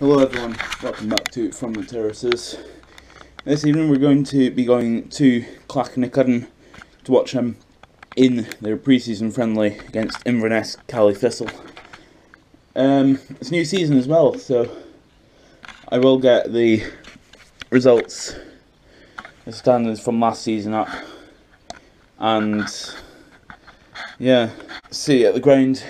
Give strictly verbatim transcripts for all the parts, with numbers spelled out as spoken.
Hello everyone, welcome back to From the Terraces. This evening we're going to be going to Clachnacuddin to watch them in their pre-season friendly against Inverness Caledonian Thistle. Um, it's new season as well, so I will get the results, the standings from last season up, and yeah, see you at the ground.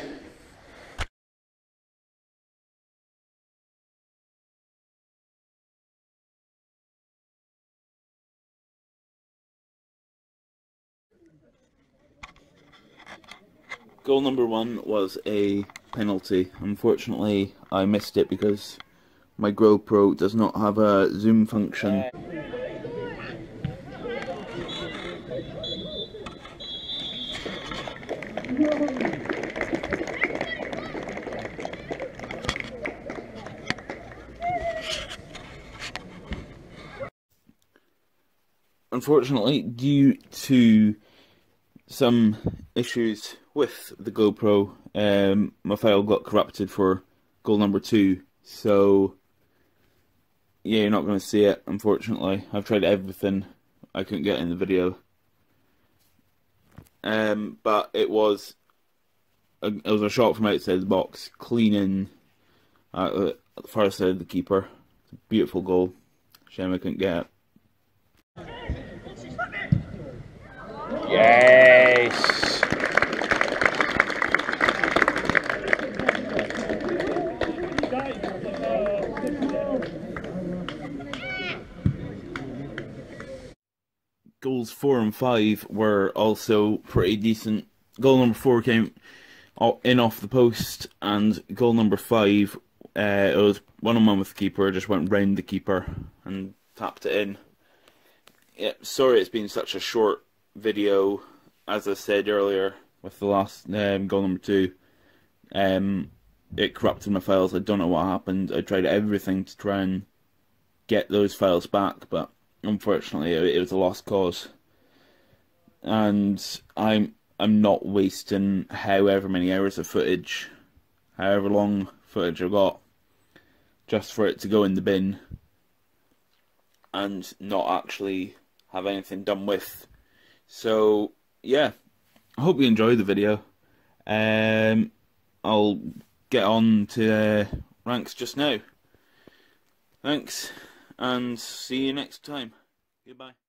Goal number one was a penalty. Unfortunately, I missed it because my GoPro does not have a zoom function. Unfortunately, due to some issues with the GoPro, um, my file got corrupted for goal number two, so yeah, you're not going to see it, unfortunately. I've tried everything, I couldn't get it in the video, um, but it was a, it was a shot from outside the box, cleaning at the far side of the keeper. It's a beautiful goal, shame I couldn't get it. Yes! Goals four and five were also pretty decent. Goal number four came in off the post, and goal number five, uh, it was one on one with the keeper, just went round the keeper and tapped it in. Yeah, sorry it's been such a short video, as I said earlier with the last um, goal number two. Um, it corrupted my files, I don't know what happened. I tried everything to try and get those files back, but unfortunately, it was a lost cause, and I'm I'm not wasting however many hours of footage, however long footage I've got, just for it to go in the bin and not actually have anything done with. So yeah, I hope you enjoyed the video. Um, I'll get on to uh, ranks just now. Thanks. And see you next time. Goodbye.